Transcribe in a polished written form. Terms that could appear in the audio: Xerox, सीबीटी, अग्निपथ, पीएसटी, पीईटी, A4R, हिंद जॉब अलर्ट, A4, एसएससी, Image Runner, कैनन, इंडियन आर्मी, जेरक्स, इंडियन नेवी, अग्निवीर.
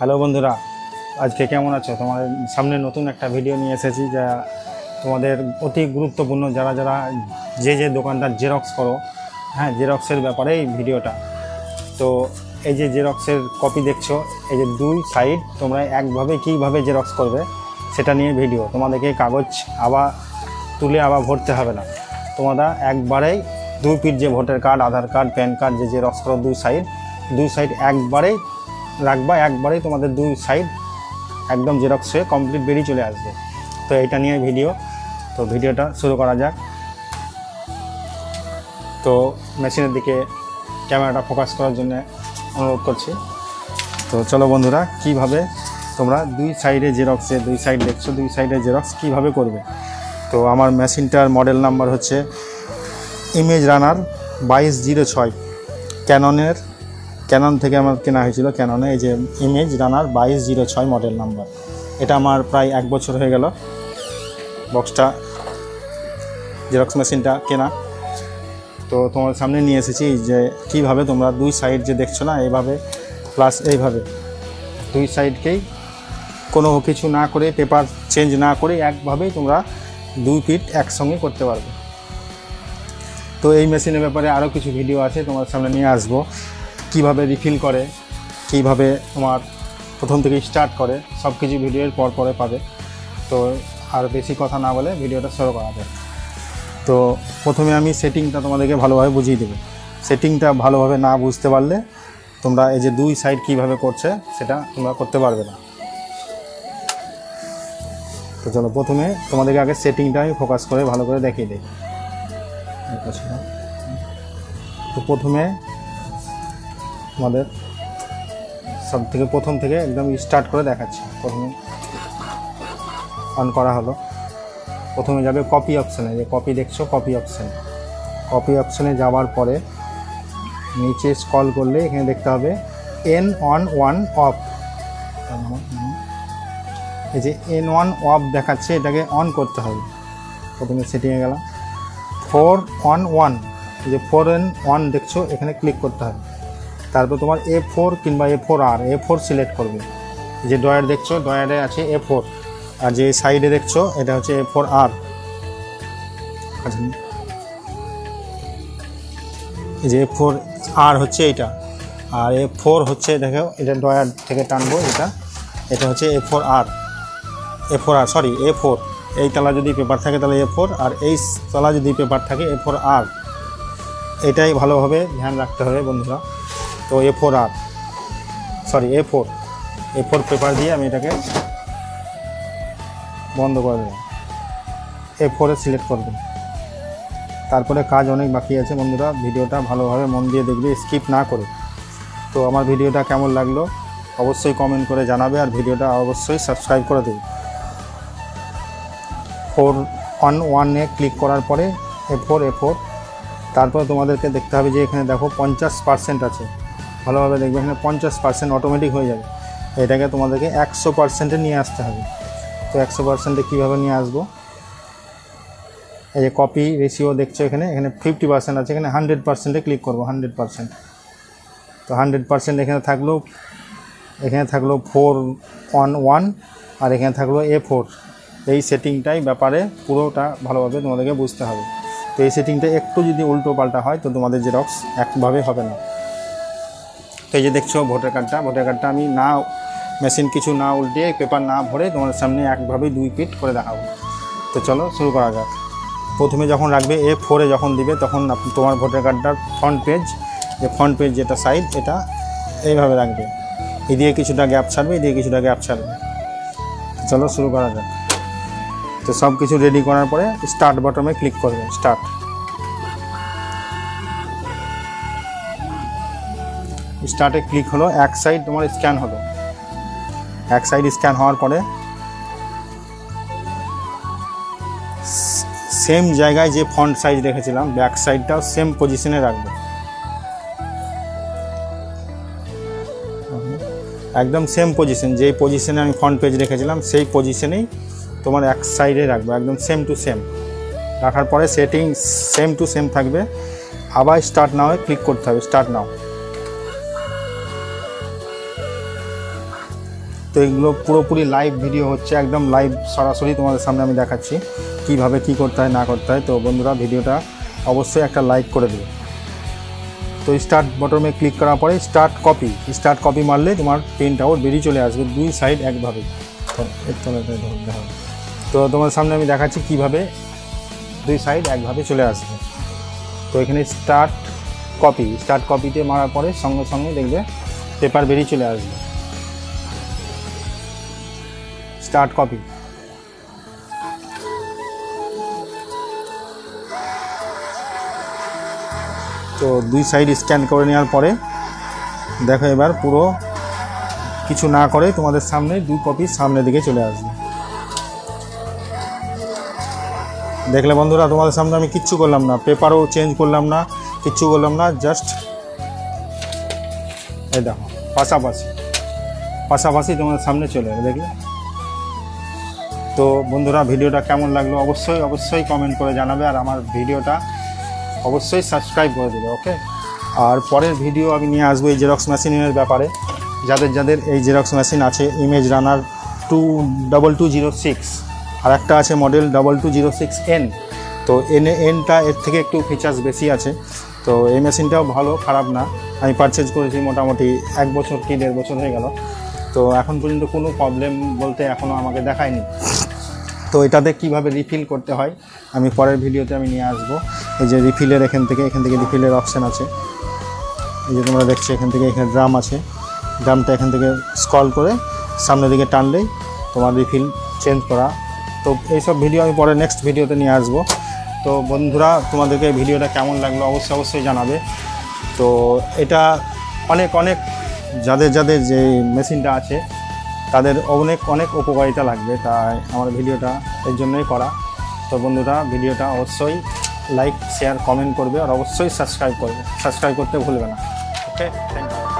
Hello बंधुरा आज के केमन आछो तुम्हारे सामने नतून एक भिडियो निये एसेछि जा तुम्हादेर अति गुरुत्वपूर्ण जारा जारा जे जे दोकानदार जेरक्स करो हाँ जेरक्सर बेपारे भिडियोटा तो ये जेरक्सर कपि देखो ये दुई साइड तुम्हारा एक भावे कि भावे जेरक्स करबे सेटा निये भिडियो तुम्हादेरके कागज आबार तुले आबार भरते हबे ना तुम्हारा एकबारेई दुई पिट जे भोटार card Aadhaar card PAN card जे जेरक्स करो दुई साइड एकबारेई राखबा एकबारेई तुम्हारा दुई साइड एकदम जेरक्स से कमप्लीट बेरिए चले आसबे तो एटा निये भिडियो तो भिडियोटा शुरू करा जाक। तो मेशिनेर दिके कैमराटा फोकास करार जन्य अनुरोध करछि। तो चलो बंधुरा किभाबे तोमरा दुई साइडे जेरक्स दुई साइड देखछो दुई साइडे जेरक्स किभाबे करबे। तो आमार मेशिनटार मडेल नम्बर होच्छे इमेज रानार 2206 कैननेर कैनन थेके आमार केना हयेछिलो कैनने एई जे इमेज रानार 2206 मडेल नम्बर एटा आमार प्राय एक बछर हये गेल बक्सटा जेरक्स मेशिनटा केना। तो तोमार सामने निये एसेछि जे किभाबे तोमरा दुई साइड जे देखछो ना एइभाबे प्लस एइभाबे दुई साइडकेई कोनो किछु ना करे पेपार चेंज ना करे एकभाबेई तोमरा दुई पिट एकसंगे करते पारबे। तो एई मेशिनेर ब्यापारे आरो किछु भिडियो आछे तोमार सामने निये आसबो কিভাবে রিফিল করে কিভাবে তোমার প্রথম থেকে স্টার্ট করে সবকিছু ভিডিওর পর পরে পাবে। তো আর বেশি কথা না বলে ভিডিওটা শুরু করা যাক। তো প্রথমে আমি সেটিংটা তোমাদেরকে ভালোভাবে বুঝিয়ে দেব। সেটিংটা ভালোভাবে না বুঝতে পারলে তোমরা এই যে দুই সাইড কিভাবে করছে সেটা তোমরা করতে পারবে না। তো চলো প্রথমে তোমাদেরকে আগে সেটিংটা আমি ফোকাস করে ভালো করে দেখিয়ে দেই। তো প্রথমে আমাদের সবথেকে প্রথম থেকে একদম স্টার্ট করে দেখাচ্ছি। প্রথমে অন করা হলো প্রথমে যাবে কপি অপশানে যে কপি দেখছো কপি অপশানে যাওয়ার পরে নিচে স্ক্রল করলে এখানে দেখতে হবে এন অন ওয়ান অফ। এই যে এন ওয়ান অফ দেখাচ্ছে এটাকে অন করতে হবে। প্রথমে সেটিংয়ে গেলাম 4 on 1 এই যে 4 on 1 দেখছো এখানে ক্লিক করতে হবে। তারপর তোমার A4 কিংবা A4R A4 সিলেক্ট করবে। যে ডয়ার দেখছো ডয়ারে আছে A4 আর যে সাইডে দেখছো এটা হচ্ছে A4R। এই যে A4R হচ্ছে এটা আর A4 হচ্ছে দেখো এটা ডয়ার থেকে টানবো এটা এটা হচ্ছে A4R সরি A4। এই তলা যদি পেপার থাকে তাহলে A4 আর এই তলা যদি পেপার থাকে A4R। এটাই ভালোভাবে ধ্যান রাখতে হবে বন্ধুরা। तो A4R सॉरी A4 पेपर दिए हमें ये बंद कर दें A4 सिलेक्ट कर दें। तारपरे काज अनेक बाकी आछे बंधुरा भिडियोटा भालोभाबे मन दिए देखबे स्किप ना करे। तो आमार भिडियोटा केमन लागलो अवश्यई कमेंट करे जानाबे और भिडियोटा अवश्यई सबस्क्राइब करे देबे। 4 on 1 ए क्लिक करार परे A4 तारपरे तोमादेरके देखते होबे जे एखाने देखो 50% आछे ভালোভাবে দেখবে এখানে 50% অটোমেটিক হয়ে যাবে। এটাকে তোমাদেরকে 100%-এ নিয়ে আসতে হবে। তো 100%-এ কীভাবে নিয়ে আসবো এই যে কপি রেশিও দেখছো এখানে এখানে 50% আছে এখানে 100%-এ ক্লিক করবো 100%। তো 100% এখানে থাকলো 4 on 1 আর এখানে থাকলো A4। এই সেটিংটাই ব্যাপারে পুরোটা ভালোভাবে তোমাদেরকে বুঝতে হবে। তো এই সেটিংটা একটু যদি উল্টো পাল্টা হয় তো তোমাদের জেরক্স একভাবে হবে না। तो ये देखो भोटार कार्डा ना मेशिन किछु ना उल्टे पेपर ना भरे तुम्हारे सामने एक भावे दुई पिट करे देखाबो। तो चलो शुरू करा जाक। प्रथमे जखन राखबे A4 जखन दिबे तखन तुम्हार भोटार कार्डटार फ्रंट पेज जेटा साइड एटा एइभावे राखबे एदिके किछुटा ग्याप छाड़बे एदिके किछुटा ग्याप छाड़बे। चलो शुरू करा जाक। तो सब किछु रेडी करार परे स्टार्ट बटने क्लिक करबे स्टार्टे क्लिक हलो एक साइड तुम्हारे स्कैन हलो एक साइड स्कैन हार पड़े सेम जगह जो फ्रंट साइज देखे बैक साइडटा सेम पजिशने रखबो एकदम सेम पजिशन जे पजिशने आमी फ्रंट पेज रेखेछिलाम सेई पजिशने तुम्हार एक साइडे रखबो एकदम सेम टू सेम रखार परे सेटिंग सेम टू सेम थाकबे। आबार स्टार्ट नाओ क्लिक करते हबे स्टार्ट नाओ तो एगो पुरोपुरी लाइव भिडियो हे एकदम लाइव सरसि तुम्हारे सामने हमें देखा क्यों क्यी करते हैं ना करते हैं। तो बंधुरा भिडियो अवश्य एक लाइक कर दिए। तो स्टार्ट बटन में क्लिक करार पर स्टार्ट कपि मारले तुम्हार पेन आउट बेरिए चले आस दुई साइड एक भाव। तो तुम्हारे सामने हमें देखा क्यों दुई साइड एक भाव चले आस। तो ये स्टार्ट कपिते मारार पर संगे संगे देखिए पेपर बेरिए चले आस स्टार्ट कपि। तो दुई साइड स्कैन कर नेওয়ার পরে देखो एबार पुरो किछु ना करे तुम्हारे सामने दुई कपि सामने दिके चले आसबे। देखले बंधुरा तुम्हारे सामने आमि किच्छु करलाम ना, पेपारो चेंज करलाम ना, किच्छु करलाम ना, जस्ट এই দেখো পাশাপাশি तुम्हारे सामने चले आसबे देखले। तो बंधुरा भिडियोटा केमन लागलो अवश्यई अवश्यई कमेंट करे जानाबे आर आमार भिडियोटा अवश्य सबसक्राइब कर दिल ओके। और पर भिडियो अभी नहीं आसब जेरक्स मशीन बेपारे जर जर जेरक्स मशीन इमेज रानार 2206 और एक आज मडल 2206N। तो एनटा एर एक फीचार्स बेसि आछे। तो ये मशीनटाओ भलो खराब ना, हमें पार्चेज करेছি मोटामुटी एक बचर कि देड़ बचर हो गल। तो एखन पर्यन्त कोनो प्रब्लेम बोलते एखनो आमाके देखायनि। तो एटाते किभाबे रिफिल करते हैं आमी परेर भिडियोते आमी निये आसब। ये रिफिलेर एखान थेके रिफिलेर अपशन आछे, ये तोमरा देखछो एखान थेके एखाने ड्राम आछे, ड्रामटा एखान थेके स्क्रल करे सामने दिके टानलेई तोमार रिफिल चेंज करा। तो एई सब भिडियो आमी परे नेक्स्ट भिडियोते निये आसब। तो बंधुरा तोमादेरके भिडियोटा केमन लागलो अवश्य अवश्यई जानाबे। तो एटा अनेक अनेक जादेर जादेर जे मेशिनटा आछे तादेर अनेक अनेक उपकारिता लागबे ताई आमार भिडियोटा एर जन्यई करा। तो बंधुरा भिडियोटा अवश्य लाइक शेयर कमेंट करबे और अवश्य सबसक्राइब करबे, सबसक्राइब करते भूलबे ना ओके। Thank you.